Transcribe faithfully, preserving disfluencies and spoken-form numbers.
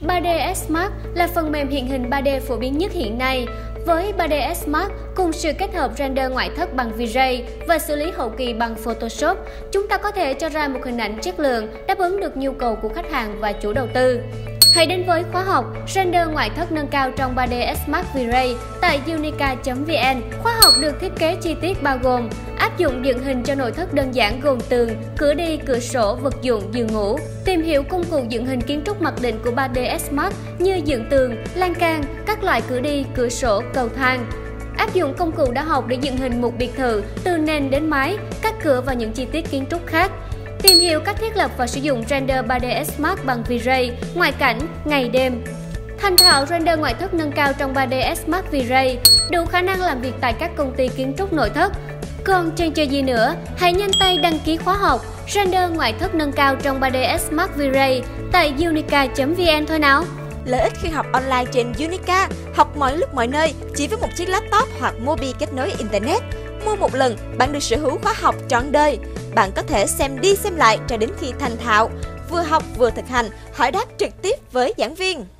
ba đê ét Max là phần mềm hiện hình ba D phổ biến nhất hiện nay. Với ba đê ét Max cùng sự kết hợp render ngoại thất bằng V-Ray và xử lý hậu kỳ bằng Photoshop, chúng ta có thể cho ra một hình ảnh chất lượng đáp ứng được nhu cầu của khách hàng và chủ đầu tư. Hãy đến với khóa học Render ngoại thất nâng cao trong ba đê ét Max V-Ray tại unica chấm vn. Khóa học được thiết kế chi tiết bao gồm áp dụng dựng hình cho nội thất đơn giản gồm tường, cửa đi, cửa sổ, vật dụng, giường ngủ, tìm hiểu công cụ dựng hình kiến trúc mặc định của ba đê ét Max như dựng tường, lan can, các loại cửa đi, cửa sổ, cầu thang. Áp dụng công cụ đã học để dựng hình một biệt thự từ nền đến mái, các cửa và những chi tiết kiến trúc khác. Tìm hiểu cách thiết lập và sử dụng render ba đê ét Max bằng V-Ray, ngoại cảnh, ngày đêm. Thành thạo render ngoại thất nâng cao trong ba đê ét Max V-Ray, đủ khả năng làm việc tại các công ty kiến trúc nội thất. Còn chần chờ gì nữa, hãy nhanh tay đăng ký khóa học Render ngoại thất nâng cao trong ba đê ét Max V-Ray tại unica chấm vn thôi nào. Lợi ích khi học online trên Unica, học mọi lúc mọi nơi chỉ với một chiếc laptop hoặc mobi kết nối Internet. Mua một lần, bạn được sở hữu khóa học trọn đời. Bạn có thể xem đi xem lại cho đến khi thành thạo, vừa học vừa thực hành, hỏi đáp trực tiếp với giảng viên.